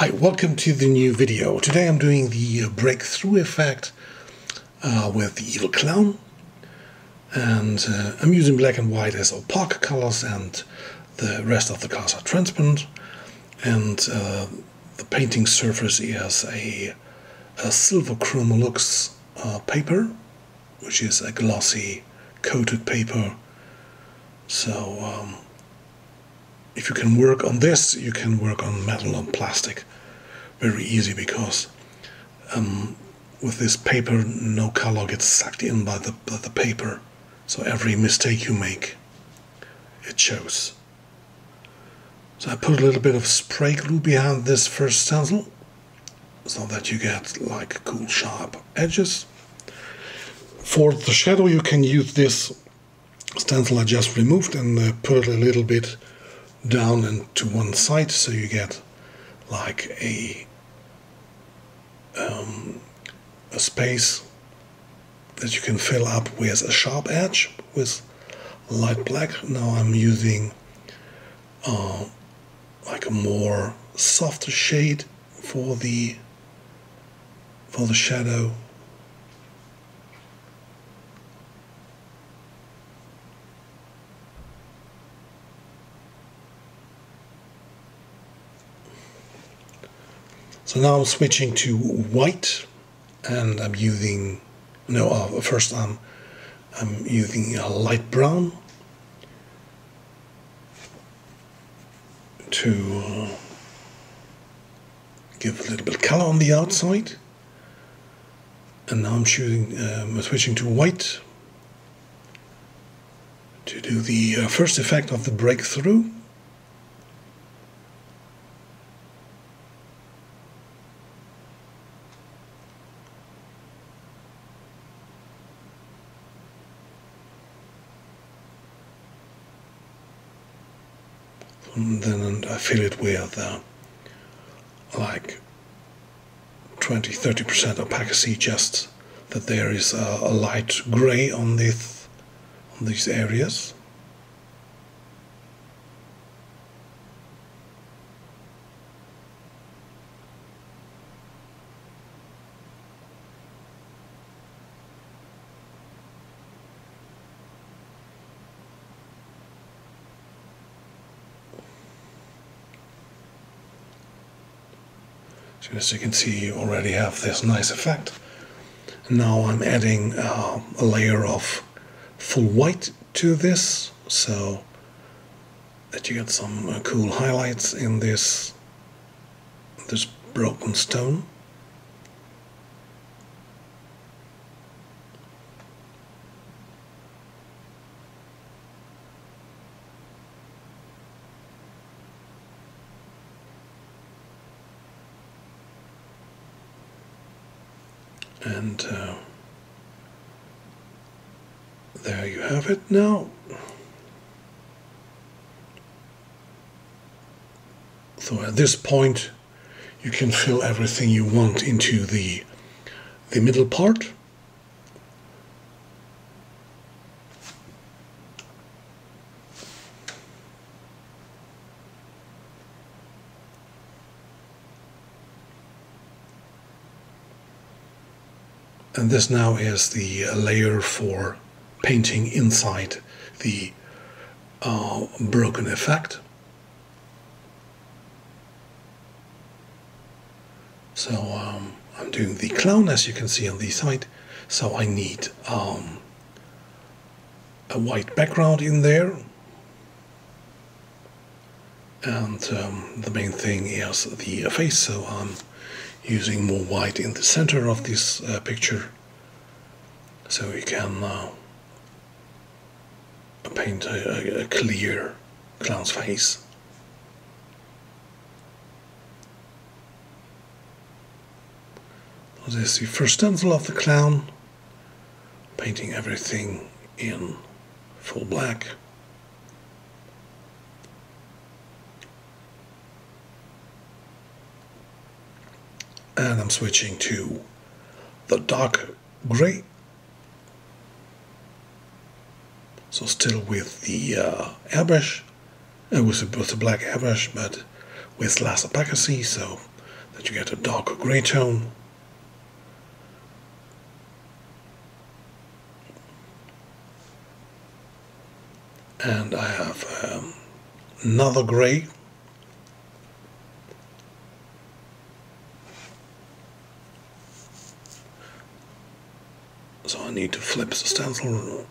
Hi, welcome to the new video. Today I'm doing the breakthrough effect with the evil clown, and I'm using black and white as opaque colors, and the rest of the colors are transparent, and the painting surface is a silver Chromolux paper, which is a glossy coated paper. So if you can work on this, you can work on metal and plastic very easy, because with this paper no color gets sucked in by the paper, so every mistake you make, it shows. So I put a little bit of spray glue behind this first stencil so that you get like cool sharp edges. For the shadow you can use this stencil I just removed and put it a little bit down and to one side, so you get like a space that you can fill up with a sharp edge with light black. Now I'm using like a more softer shade for the shadow. So now I'm switching to white, and I'm using, first I'm using a light brown to give a little bit of color on the outside. And now I'm switching to white to do the first effect of the breakthrough. And then I fill it with like 20–30% opacity, just that there is a light grey on these areas. As you can see, you already have this nice effect. Now I'm adding a layer of full white to this, so that you get some cool highlights in this broken stone. And there you have it now. So at this point you can fill everything you want into the middle part. And this now is the layer for painting inside the broken effect. So I'm doing the clown, as you can see on the side. So I need a white background in there. And the main thing is the face, so I'm using more white in the center of this picture, so you can paint a clear clown's face. This is the first stencil of the clown, painting everything in full black. And I'm switching to the dark grey, so still with the airbrush, with the black airbrush, but with less opacity, so that you get a darker grey tone. And I have another grey. So I need to flip the stencil.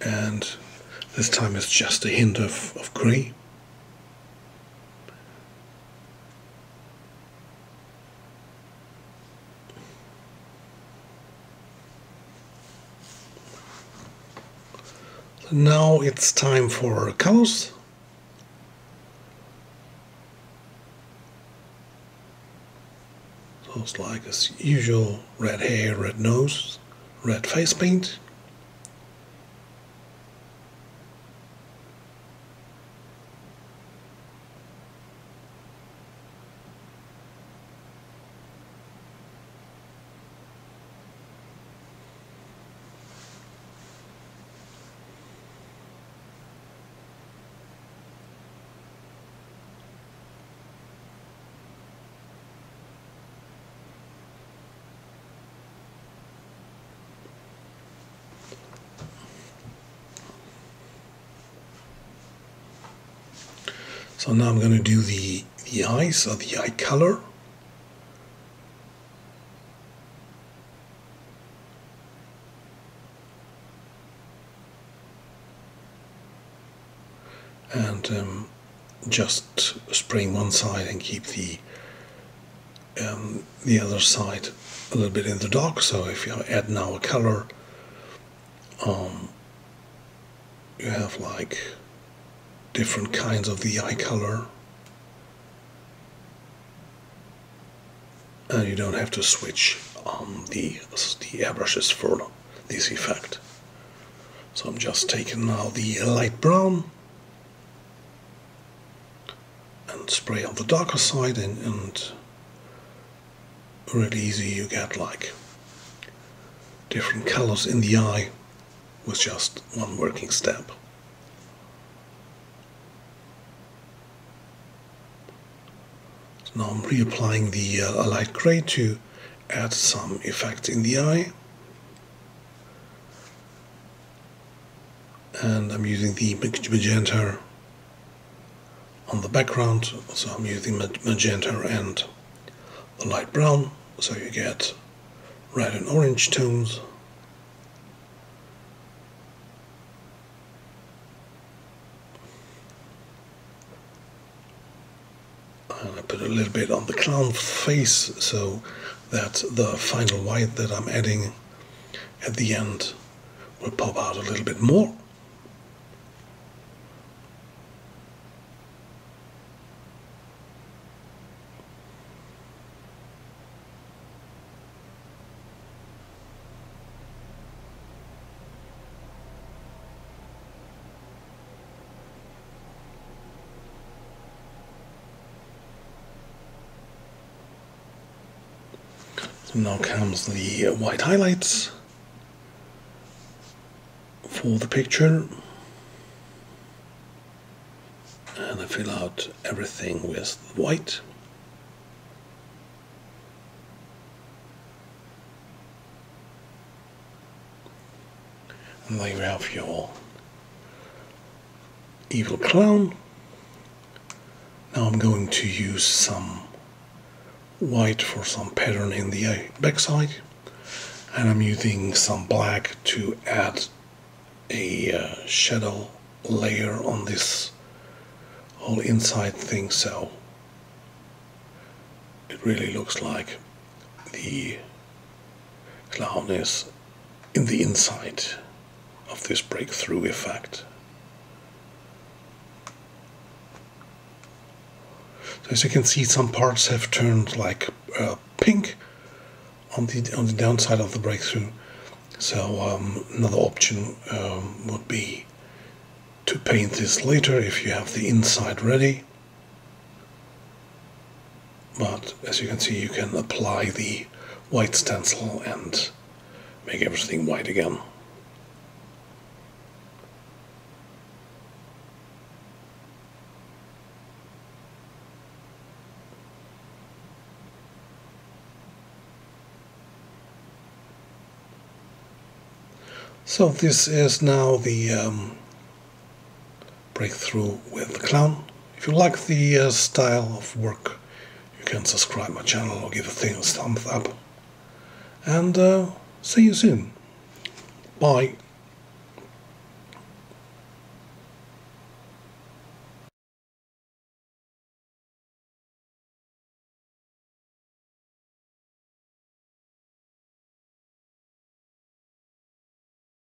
And this time it's just a hint of grey. So now it's time for colors. So it's like as usual, red hair, red nose, red face paint. So now I'm going to do the eyes, or the eye color. And just spraying one side and keep the other side a little bit in the dark. So if you add now a color, you have like different kinds of the eye color, and you don't have to switch the airbrushes for this effect. So I'm just taking now the light brown and spray on the darker side, and really easy, you get like different colors in the eye with just one working step. Now I'm reapplying the light grey to add some effect in the eye. And I'm using the magenta on the background, so I'm using magenta and the light brown, so you get red and orange tones. A little bit on the clown face, so that the final white that I'm adding at the end will pop out a little bit more. Now comes the white highlights for the picture, and I fill out everything with white. And there you have your evil clown. Now I'm going to use some white for some pattern in the backside, and I'm using some black to add a shadow layer on this whole inside thing, so it really looks like the clown is in the inside of this breakthrough effect. As you can see, some parts have turned like pink on the downside of the breakthrough. So another option would be to paint this later if you have the inside ready. But as you can see, you can apply the white stencil and make everything white again. So this is now the breakthrough with the clown. If you like the style of work, you can subscribe my channel or give a thing a thumbs up. And see you soon. Bye.